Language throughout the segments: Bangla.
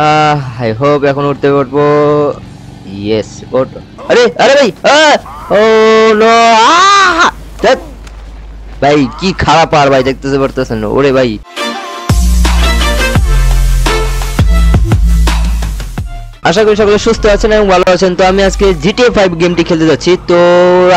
आई होप এখন উঠতে পারবো। यस ওঠ। अरे अरे भाई ओ नो दैट भाई কি খারাপ আর ভাই দেখতেছে পড়তেছেন। ওরে ভাই आशा करी सकले सुस्थ आছেন এবং ভালো আছেন। তো আমি আজকে GTA 5 গেমটি খেলতে যাচ্ছি। তো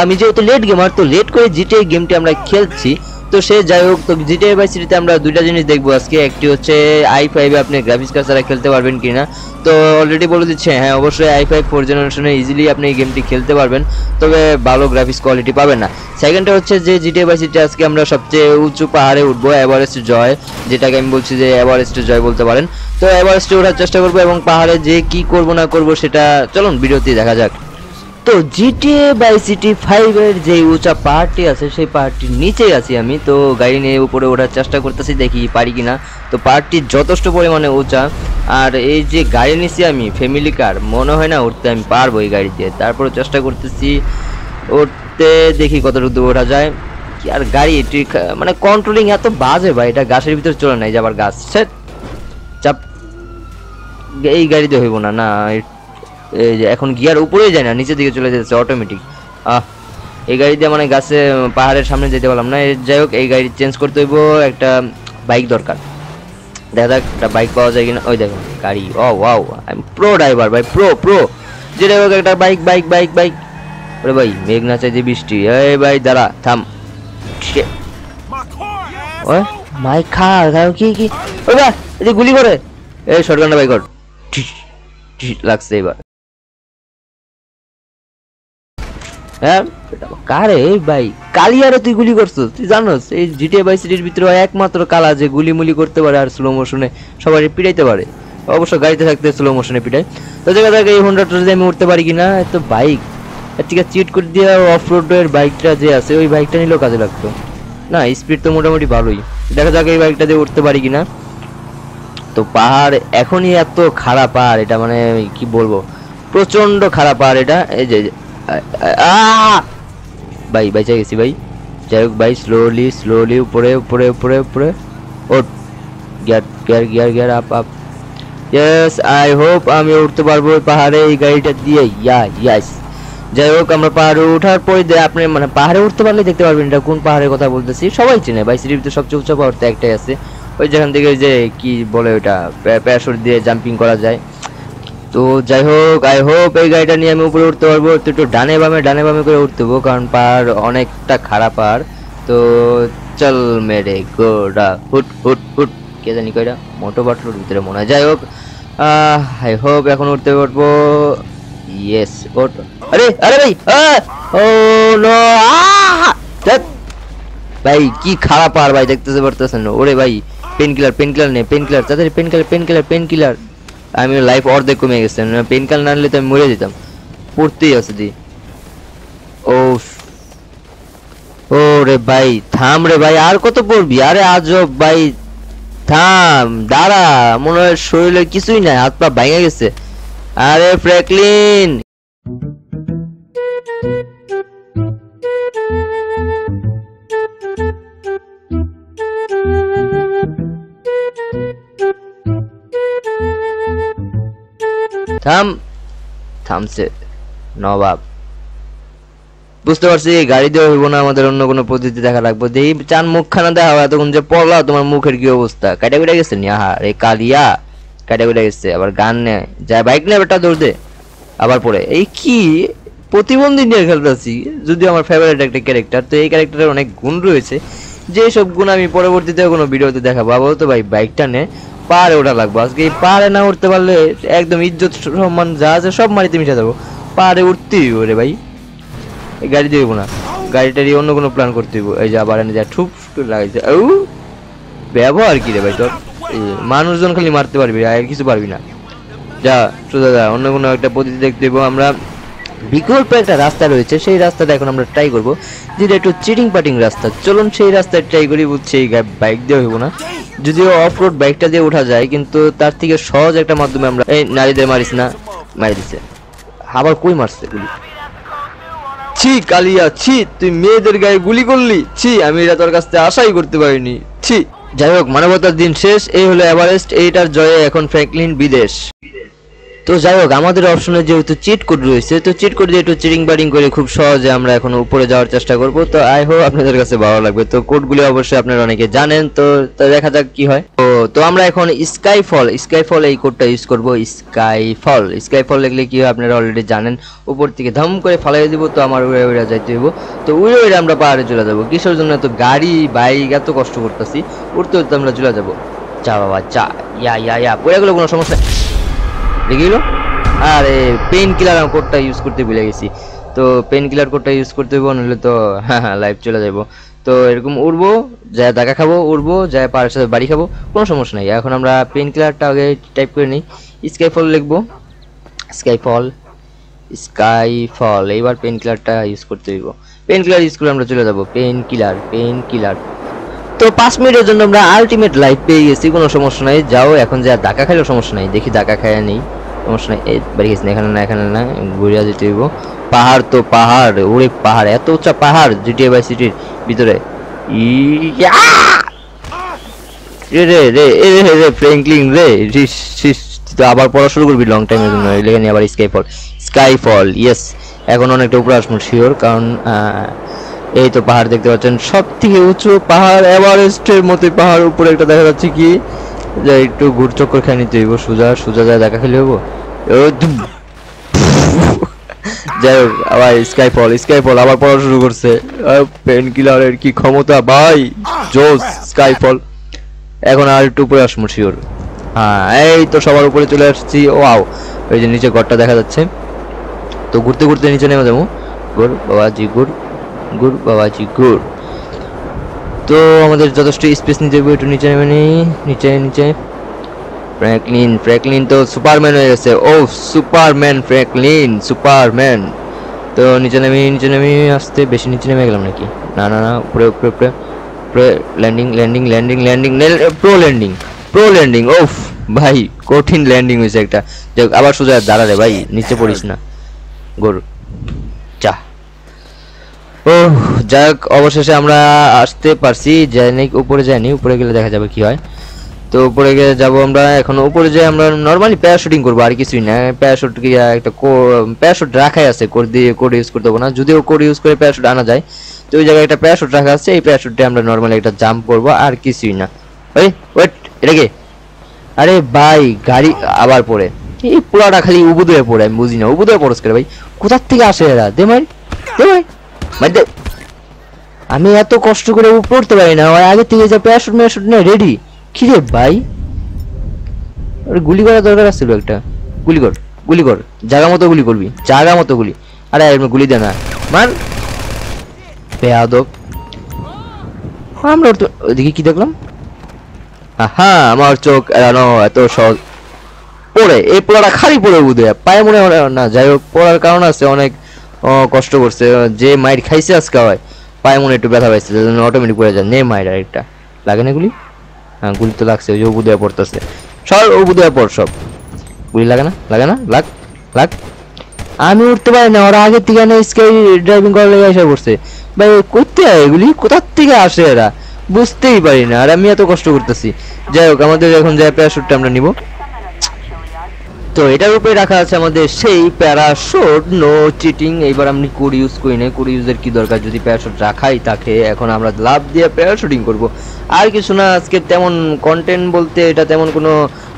আমি যেহেতু লেট গেমার তো লেট করে GTA গেমটি আমরা খেলছি। तो से जैक तो GTA V सीरीज़े आमरा दुइटा जिनिस देखबो आज के एक हे i5 अपनी ग्राफिक्स कार्ड छाड़ा खेलते पारबेन किना। तो अलरेडी बोले दिच्छे हाँ अवश्य i5 4 जेनारेशने इजिली अपनी गेमटी खेलते पारबेन, तबे भालो ग्राफिक्स क्वालिटी पाबेन ना। सेकेंडटा होच्छे जे GTA V सीरीज़े आज के आमरा सबचेये उच्चु पहाड़े उठबो एवरेस्ट जय, जेटाके आमि बोलछि जे एवरेस्ट जय बोलते पारेन। तो एवरेस्टे उठार चेष्टा करबो एबं पहाड़े जे कि करबो ना करबो सेटा चलुन भिडियोते देखा जाक। तो GTA V City 5 एर जे ऊँचा पहाड़टी आछे सेई पहाड़टीर नीचेई आछि आमी। तो गाड़ी निये उपरे ओठार चेष्टा करतेछि देखि पारि किना। तो पहाड़टी जथेष्ट परिमाणे ऊँचा और एई जे गाड़ी निछि आमी फैमिली कार मने हय ना उठते आमी पारबो एई गाड़ीते। तारपरे चेष्टा करतेछि उठते देखि कतटुकु दूर ओठा जाय। कि आर गाड़ी एटी माने कन्ट्रोलिंग एत बाजे भाई एटा गाछेर भितरे चले ना। एई जे आबार गाछ सेट चाप एई गाड़ीते हइबो ना ना एखन गियार ऊपरे जाए ना नीचे दिखे चले जाते अटोमेटिक। ये गाड़ी दिए मैं गाचे पहाड़े सामने जेते पेलाम ना। जैक ये गाड़ी चेन्ज करते हइब, एक बाइक दरकार। देखा जाक एक बाइक पावा जाए किना। ओई देखो गाड़ी। ओ wow I am pro driver भाई प्रो प्रो जे होक एक बाइक बाइक बाइक बाइक। अरे भाई मेघ ना चाहिए बिस्टी। ए भाई दाड़ा थाम ओए माई खा गाओ की ओए बा ये गुली करे ए शॉटगन भाई कर ठीक लागसे एबार चिट कर दिया अफरोड बाइकटा जे आछे ओई बाइकटा निलेও কাজে লাগতো ना। स्पीड तो मोटामुटी ভালোই। देखा যাক এই बाइकटा দিয়ে উঠতে পারি কিনা। तो पहाड़ এখনই এত খারাপ আর এটা মানে কি বলবো প্রচন্ড খারাপ আর এটা এই যে भाई भाई चाहिए भाई जैक भाई स्लोली स्लोली ऊपरे ऊपरे ऊपरे ऊपरे और गियर गियर गियर गियर आप यस आई होप हमें उठते पारबो पहाड़े गाड़ीटा दिए या यस। जैक हमें पहाड़े उठार पर अपने मैं पहाड़े उठते पर देखते पारबेन एटा कोन पहाड़े कथा बोलतेछि सबाई चिने भाई। सीरीज़ तो सबचेये उच्च पहाड़ तो एकटाई आछे ओई जेखान थेके जे कि बोले ओटा पैराशूट दिए जाम्पिंग करा जाए। तो जैक आई होप ये गाड़ीटा नहीं ऊपर उठते पारबो। तो एक डाने बामे करे उठते हबो कारण पहाड़ अनेकटा खाराप पहाड़। तो चल मेरे गोड़ा हुट हुट हुट के जानी कयटा मोटो बाटलोर भितरे मने हय। जैक आई होप एखन उठते पारबो। यस ओठ। अरे अरे भाई ओ नो दैट भाई की खाराप पहाड़ भाई देखतेछे पड़तेछेन। ओरे भाई पेन किलार पेन किलार ने पेन किलार तादेर pain killer pain killer pain killer आमी लाइफ और देख कमे गेछे। पेन किलार ना निले तो आमी मरे जेताम पड़तेई आछे दी। ओरे भाई थाम रे भाई आर कत पड़बि। अरे आजब भाई थाम दाड़ा मने हय शरीरे किछुई नाई हाथ पा भांगे गेछे। अरे फ्रैंकलिन थाम थाम से नवाब बुझते पारछि गाड़ी दिए हइबो ना आमादेर अन्य कोनो पद्धति देखा लागबो। देई चान मुखखाना देखाओ एतक्षण जे पड़ला तुम्हार मुखेर कि अवस्था काटा कुटा गेछे नि। आहा रे कालिया काटा कुटा गेछे। आबार गान ने जा बाइक ने बेटा दौड़ दे आबार पड़े ए कि प्रतिबंधी निये खेलताछि जदिओ आमार फेभारेट एकटा क्यारेक्टार। तो एई क्यारेक्टारेर अनेक गुण रयेछे जे सब गुण आमि परबर्तीते कोनो भिडियोते देखाबो। आबार तो भाई बाइकटा ने पहाड़े उठा लागबो। आज के पहाड़े ना उठते पारले एकदम इज्जत सम्मान जा आछे सब मारिते मिशे जाबो। पहाड़े उठतेई हबे रे भाई। ए गाड़ी देबो ना गाड़ीटारी अन्य कोनो प्लान करते हबे। ए जे आबार एने जा ठुप ठुप लागाइছে औ ব্যবহার কি রে ভাই। তোর মানুষজন খালি মারতে পারবি আর কিছু পারবি না। যা সোজা যা অন্য কোনো একটা পদ্ধতি দেখতে হবো। আমরা বিকল্প একটা রাস্তা রয়েছে সেই রাস্তাটা এখন আমরা ট্রাই করব যেটা একটু চিটিং পাটিং রাস্তা। চলুন সেই রাস্তায় ট্রাই করি। বুঝছি এই বাইক দিয়ে হইব না যদিও অফরোড বাইকটা দিয়ে ওঠা যায় কিন্তু তার থেকে সহজ একটা মাধ্যমে আমরা এই নারীদের মারিস না মারি দিছে। আবার কই মারছে গুলি। ছি কালিয়া ছি তুই মেয়েদের গায়ে গুলি করলি। ছি আমি এটা তোর কাছে আশাই করতে পারিনি। ছি যাইহোক মানবতার দিন শেষ। এই হলো এভারেস্ট, এইটার জয়ে এখন ফ্র্যাঙ্কলিন বিদেশ। তো যাই হোক আমাদের অপশনে যেহেতু চিট কোড রয়েছে, তো চিট কোড দিয়ে একটু চিটিং বাটিং করে খুব সহজে আমরা এখন উপরে যাওয়ার চেষ্টা করব। তো আই হোপ আপনাদের কাছে ভালো লাগবে। তো কোডগুলি অবশ্যই আপনারা অনেকে জানেন, তো দেখা যাক কি হয়। তো আমরা এখন স্কাইফল এই কোডটা ইউজ করব। স্কাইফল লিখলে কি হয় আপনারা অলরেডি জানেন, উপর থেকে ধম করে ফালাই দিব। তো আমার উড়ে উড়ে যাইতে হইব, তো উড়ে উড়ে আমরা পাহাড়ে চলে যাবো। কিসের জন্য তো গাড়ি বাইক এত কষ্ট করতেছি, উড়তে উড়তে আমরা চলে যাবো। চা বাবা চা, ইয়া ইয়া ইয়া পড়ে গেলো, কোনো সমস্যা দেখলো। আরে পেন কিলার কোডটা ইউজ করতে ভুলে গেছি, তো পেন কিলার কোডটা ইউজ করতে হইব, নাহলে তো হ্যাঁ লাইভ চলে যাবো। তো এরকম উড়বো, যায় ধাক্কা খাবো, উড়বো যায় পাড়ার সাথে বাড়ি খাবো, কোনো সমস্যা নেই। এখন আমরা পেন কিলারটা আগে টাইপ করে নিই, স্কাইফল লিখবো। স্কাইফল এইবার পেন কিলারটা ইউজ করতে হইব। পেন কিলার ইউজ করে আমরা চলে যাবো। পেন কিলার তো 5 মিনিটের জন্য আমরা আলটিমেট লাইফ পেয়ে গেছি, কোনো সমস্যা নাই। যাও এখন যা ধাক্কা খাইলেও সমস্যা নাই, দেখি ধাক্কা খাইয়া নেই, সমস্যা নাই। বাড়ি গেছি না, এখানে না এখানে না, ঘুরিয়া যেতে হইব। পাহাড় তো পাহাড়, ওরে পাহাড়, এত উঁচা পাহাড় জিটিএ ভাই সিটির ভিতরে। ফ্র্যাঙ্কলিন রে তো আবার পড়া শুরু করবি লং টাইমের জন্য, লেগে নিয়ে আবার স্কাইফল। ইয়েস এখন অনেকটা উপরে আসবো শিওর, কারণ এই তো পাহাড় দেখতে পাচ্ছেন, সব থেকে উঁচু পাহাড় এভারেস্টের মতো পাহাড়। উপরে একটা দেখা যাচ্ছে কি, যে একটু ঘুরচক্কর খাই নিতে হইব, সোজা সোজা যায় দেখা খেলে হইব। যাই হোক আবার স্কাইফল আবার পড়া শুরু করছে। পেন কিলারের কি ক্ষমতা ভাই, জোস স্কাইফল। এখন আর একটু উপরে আসবো শিওর। হ্যাঁ এই তো সবার উপরে চলে আসছি। ও আও ওই যে নিচে ঘরটা দেখা যাচ্ছে, তো ঘুরতে ঘুরতে নিচে নেমে যাবো। গুড় বাবাজি গুড়, গুড় বাবাজি গুড়। তো আমাদের যথেষ্ট স্পেস নিতে হবে, একটু নিচে নেমে নিই। নিচে ফ্র্যাঙ্কলিন তো সুপারম্যান হয়ে গেছে। ও সুপারম্যান ফ্র্যাঙ্কলিন, সুপারম্যান। তো নিচে নেমে আসতে, বেশি নিচে নেমে গেলাম নাকি? না উপরে উপরে উপরে উপরে ল্যান্ডিং। ওফ ভাই কঠিন ল্যান্ডিং হয়েছে একটা। যাক আবার সোজা দাঁড়া রে ভাই, নিচে পড়িস না। গরু চা। ও যাক অবশেষে আমরা আসতে পারছি, যাই উপরে যাইনি, উপরে গেলে দেখা যাবে কি হয়। তো উপরে গিয়ে যাবো আমরা। এখন উপরে যাই আমরা নর্মালি প্যারাশুটিং করবো, আর কিছুই না। প্যারাশুট কি একটা প্যারাশুট রাখাই আছে, কোড দিয়ে কোড ইউজ করতে হবে না, যদিও কোড ইউজ করে প্যারাশুট আনা যায়। তো ওই জায়গায় একটা প্যারাশুট রাখা আছে, এই প্যারাশুটে আমরা নর্মালি একটা জাম্প করবো, আর কিছুই না। ওই ওয়েট এটা কি? আরে ভাই গাড়ি আবার পড়ে, এই পোড়াটা খালি উবুদ হয়ে পড়ে, আমি বুঝি না উবুদ হয়ে পড়স করে ভাই, কোথার থেকে আসে এরা? দে ভাই আমি এত কষ্ট করে পড়তে পারি না, আগে থেকে যা প্যারাশুট নিয়ে রেডি। কিরে ভাই গুলি করার দরকার ছিল একটা, গুলি কর জায়গা মতো গুলি করবি। আরে এমনি গুলি দে না, মার বেয়াদব। আমরা তো ওইদিকে কি দেখলাম? আহা আমার চোখ এড়ানো এত সহজ। পড়ে এই পোড়াটা খালি পড়ে বুধে পায়ে মনে হয় না। যাই হোক পড়ার কারণ আছে, অনেক কষ্ট করছে, যে মাইর খাইছে আজকে হয় পায়ে মনে একটু ব্যথা পাইছে, অটোমেটিক পড়ে যায়। নে মাইর আরেকটা লাগে না গুলি? হ্যাঁ গুলি তো লাগছে, ওই যে বুধুয়া পড়তেছে, সর ও বুধুয়া পড়, সব গুলি লাগে না লাগ। আমি উঠতে পারি না, ওরা আগের থেকে স্কাই ড্রাইভিং করার লেগে এসে পড়ছে ভাই। করতে হয় এগুলি, কোথার থেকে আসে এরা বুঝতেই পারি না, আর আমি এত কষ্ট করতেছি। যাই হোক আমাদের এখন যাই প্যারাশুটটা আমরা নিব। তো এটার উপরে রাখা আছে আমাদের সেই প্যারাশুট, নো চিটিং। এইবার আমি কোড ইউজ করি না, কোড ইউজের কি দরকার যদি প্যারাশুট রাখাই থাকে। এখন আমরা লাভ দিয়ে প্যারাশুটিং করব, আর কিছু না। আজকে তেমন কন্টেন্ট বলতে এটা তেমন কোনো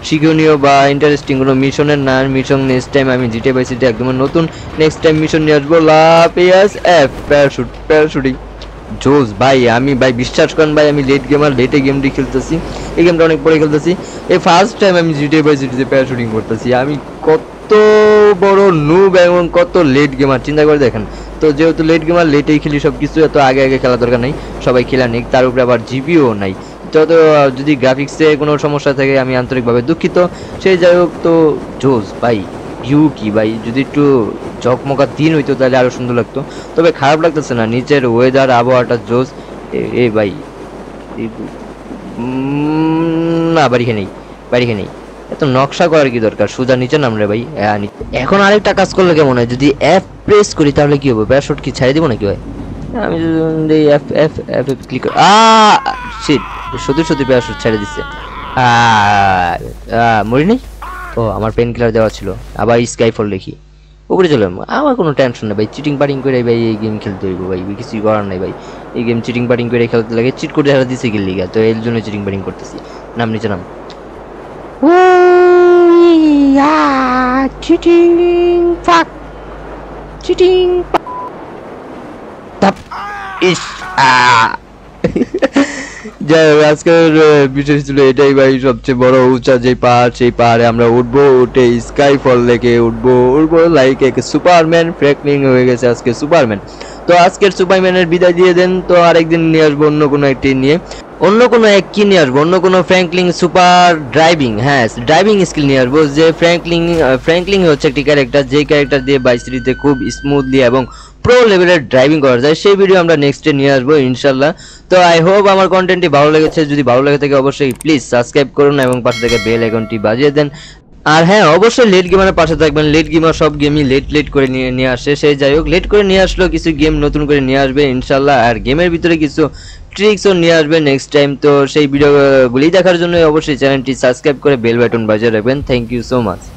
শিক্ষণীয় বা ইন্টারেস্টিং কোনো মিশনের না। মিশন নেক্সট টাইম আমি জিটিএ ভাই সিটি একদম নতুন নেক্সট টাইম মিশন নিয়ে আসবো। লাভ এস এফ প্যারাশুটিং জোস ভাই। আমি ভাই বিশ্বাস করেন ভাই, আমি লেট গেমার, লেটে গেমটি খেলতেছি, এই গেমটা অনেক পরে খেলতেছি। এই ফার্স্ট টাইম আমি জিটিএ ভাই সিটিতে প্যারাশুটিং করতেছি। আমি কত বড় নুব এবং কত লেট গেমার চিন্তা করে দেখেন। তো যেহেতু লেট গেমার, লেটেই খেলি সব কিছু, এত আগে খেলা দরকার নেই, সবাই খেলা নেই। তার উপরে আবার জিপিও নাই, যত যদি গ্রাফিক্সে কোনো সমস্যা থাকে আমি আন্তরিকভাবে দুঃখিত। সেই যাই হোক তো জোস ভাই, ভিউ কি ভাই যদি একটু ঝকমকা দিন হইতো তাহলে আরও সুন্দর লাগতো, তবে খারাপ লাগতেছে না। নিচের ওয়েদার আবহাওয়াটা জোস। এ ভাই না বাড়িকে নেই, এত নকশা করার কি দরকার, সোজা নিচে নামলে ভাই। এখন আরেকটা কাজ করলে কেমন হয়, যদি এফ প্রেস করি তাহলে কি হবে? প্যারাশুট কি ছাড়িয়ে দেবো নাকি ভাই? আমি যদি এফ ক্লিক করি, আ শিট शुद्ध शुद्ध प्यास छेड़े दिसे मरि नहीं ओ आमार पेन किलर देवा छिलो आबार स्काईफल लिखी ऊपर चलो आमार कोनो टेंशन नहीं भाई चिटिंग पार्टिंग करे भाई ये गेम खेलते हइबो भाई किछु करार नहीं भाई ये गेम चिटिंग पार्टिंग करे खेलते लगे चिट कोड हारा दिसे गेल लिगा तो एर जोन्नो चिटिंग पार्टिंग करतेछि नाम नीचे नाम ओ या चिटिंग फक चिटिंग तब इस जय आजकल विशेष ছিল এটাই ভাই সবচেয়ে বড় উঁচা যে পাহাড় সেই পাহাড়ে আমরা উঠবো উঠে স্কাইফল থেকে উঠবো উঠবো লাইক এক সুপারম্যান ফ্র্যাঙ্কলিন হয়ে গেছে আজকে সুপারম্যান তো আজকের সুপারম্যানের বিদায় দিয়ে দেন তো আরেকদিন নিয়ে আসবো অন্য কোনো একটি নিয়ে আসবো অন্য কোনো ফ্র্যাঙ্কলিন সুপার ড্রাইভিং হ্যাঁ ড্রাইভিং স্কিল নিয়ে আসবো যে ফ্র্যাঙ্কলিন হচ্ছে একটি ক্যারেক্টার যে ক্যারেক্টার দিয়ে বাইক স্ট্রিটে খুব স্মুথলি এবং प्रो लेवल ड्राइविंग करा जाए से भिडियो नेक्स्ट नहीं आसब इनशाला तो आई होप हमार कन्टेंटी भालो लेगे जो भालो लेगे अवश्य प्लिज सबसक्राइब कर पाशे थेके बेल आइकनटी बाजिए दें और हाँ अवश्य लेट गेमार पाशे थाकबेन लेट गेमार सब गेम ही लेट लेट करे निये आसे से जाई होक लेट करे निये आसलो किछु गेम नतून करे निये आसबे इनशाला और गेमेर भितरे किछु ट्रिक्सও নিয়ে আসবে নেক্সট টাইম तो সেই ভিডিওগুলি দেখার জন্য অবশ্যই চ্যানেলটি সাবস্ক্রাইব করে বেল বাটন বাজিয়ে রাখবেন थैंक यू सो माच।